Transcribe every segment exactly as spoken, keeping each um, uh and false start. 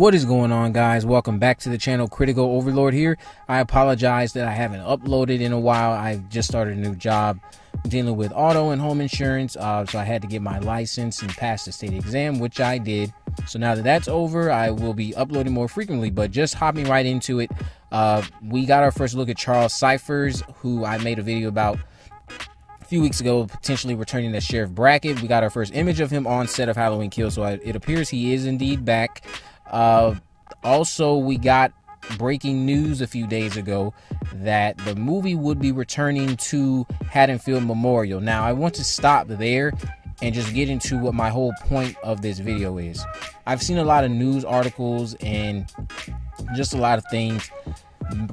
What is going on, guys? Welcome back to the channel. Critical Overlord here. I apologize that I haven't uploaded in a while. I just started a new job dealing with auto and home insurance, uh, so I had to get my license and pass the state exam, which I did. So now that that's over, I will be uploading more frequently, but just hopping right into it, uh, we got our first look at Charles Cyphers, who I made a video about few weeks ago, potentially returning as Sheriff Brackett. We got our first image of him on set of Halloween Kills, so it appears he is indeed back. Uh, also, we got breaking news a few days ago that the movie would be returning to Haddonfield Memorial. Now, I want to stop there and just get into what my whole point of this video is. I've seen a lot of news articles and just a lot of things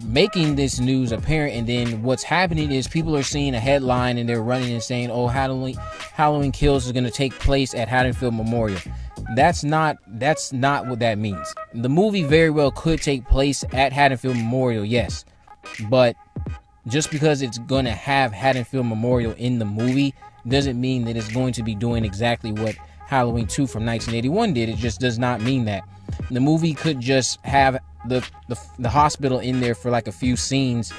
making this news apparent, and then what's happening is people are seeing a headline and they're running and saying, oh, Halloween Halloween Kills is going to take place at Haddonfield Memorial. That's not that's not what that means. The movie very well could take place at Haddonfield Memorial, yes, but just because it's going to have Haddonfield Memorial in the movie doesn't mean that it's going to be doing exactly what Halloween two from nineteen eighty-one did. It just does not mean that. The movie could just have The, the the hospital in there for like a few scenes,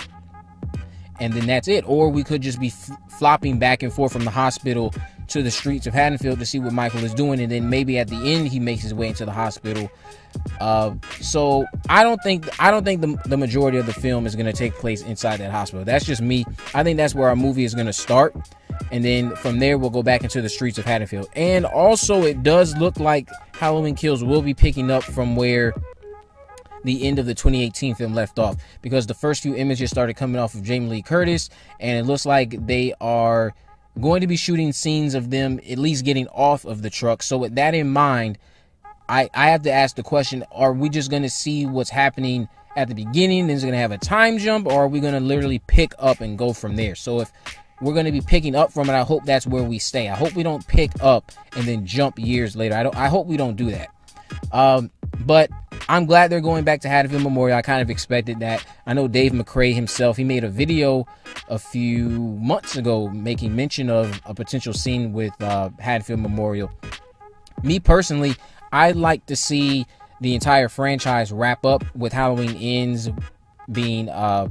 and then that's it. Or we could just be flopping back and forth from the hospital to the streets of Haddonfield to see what Michael is doing, and then maybe at the end he makes his way into the hospital. Uh, so I don't think I don't think the, the majority of the film is going to take place inside that hospital. That's just me. I think that's where our movie is going to start, and then from there we'll go back into the streets of Haddonfield. And also, it does look like Halloween Kills will be picking up from where the end of the twenty eighteen film left off, because the first few images started coming off of Jamie Lee Curtis, and it looks like they are going to be shooting scenes of them at least getting off of the truck. So with that in mind, I, I have to ask the question, are we just going to see what's happening at the beginning, then it's going to have a time jump, or are we going to literally pick up and go from there? So if we're going to be picking up from it, I hope that's where we stay. I hope we don't pick up and then jump years later. I, don't, I hope we don't do that. Um, but I'm glad they're going back to Haddonfield Memorial. I kind of expected that. I know Dave McCray himself, he made a video a few months ago making mention of a potential scene with uh, Haddonfield Memorial. Me personally, I'd like to see the entire franchise wrap up with Halloween Ends being uh,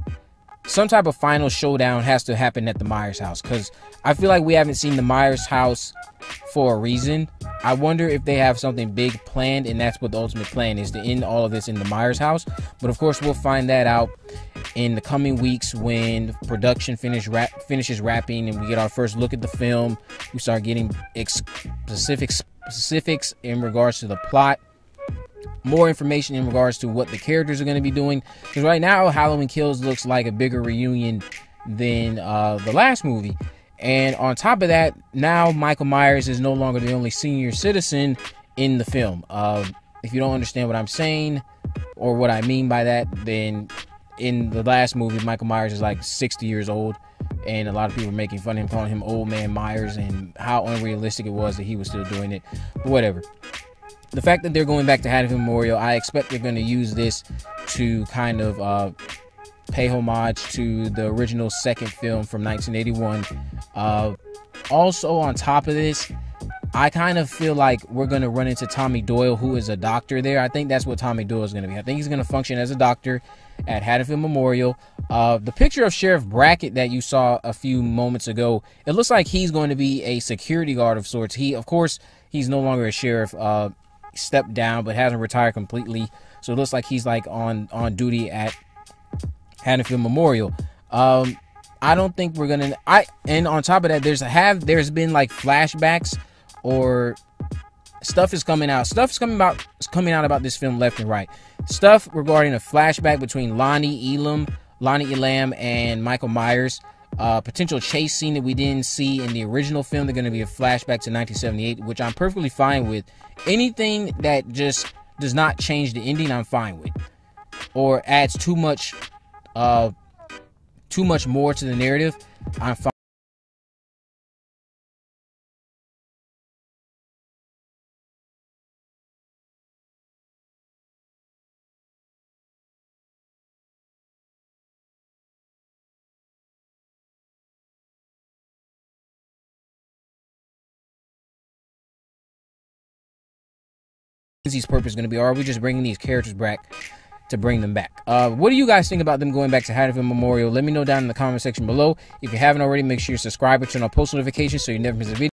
some type of final showdown has to happen at the Myers house, because I feel like we haven't seen the Myers house for a reason. I wonder if they have something big planned, and that's what the ultimate plan is, to end all of this in the Myers house. But of course, we'll find that out in the coming weeks when production finish wrap, finishes wrapping and we get our first look at the film. We start getting ex specific specifics in regards to the plot, more information in regards to what the characters are going to be doing. Because right now, Halloween Kills looks like a bigger reunion than uh, the last movie. And on top of that, now Michael Myers is no longer the only senior citizen in the film. Uh, if you don't understand what I'm saying or what I mean by that, then in the last movie, Michael Myers is like sixty years old, and a lot of people are making fun of him, calling him Old Man Myers, and how unrealistic it was that he was still doing it. But whatever. The fact that they're going back to Haddonfield Memorial, I expect they're going to use this to kind of uh, pay homage to the original second film from nineteen eighty-one. Uh, also, on top of this, I kind of feel like we're going to run into Tommy Doyle, who is a doctor there. I think that's what Tommy Doyle is going to be. I think he's going to function as a doctor at Haddonfield Memorial. Uh, the picture of Sheriff Brackett that you saw a few moments ago, it looks like he's going to be a security guard of sorts. He, of course, he's no longer a sheriff, uh, stepped down, but hasn't retired completely. So it looks like he's like on, on duty at Haddonfield Memorial. Um, I don't think we're gonna. I and on top of that, there's have there's been like flashbacks or stuff is coming out. Stuff's coming out is coming out about this film left and right. Stuff regarding a flashback between Lonnie Elam, Lonnie Elam, and Michael Myers. Uh, potential chase scene that we didn't see in the original film. They're going to be a flashback to nineteen seventy-eight, which I'm perfectly fine with. Anything that just does not change the ending, I'm fine with, or adds too much. Uh, too much more to the narrative, I'm fine. is his purpose going to be? Or are we just bringing these characters back to bring them back? Uh, what do you guys think about them going back to Haddonfield Memorial? Let me know down in the comment section below. If you haven't already, make sure you subscribe and turn on post notifications so you never miss a video.